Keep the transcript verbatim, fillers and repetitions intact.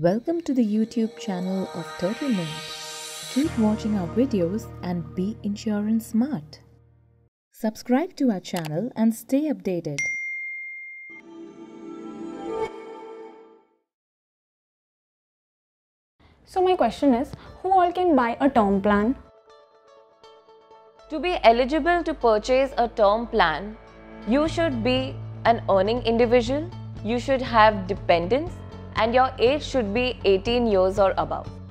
Welcome to the YouTube channel of Turtlemint. Keep watching our videos and be insurance smart. Subscribe to our channel and stay updated. So my question is, who all can buy a term plan? To be eligible to purchase a term plan, you should be an earning individual, you should have dependents, and your age should be eighteen years or above.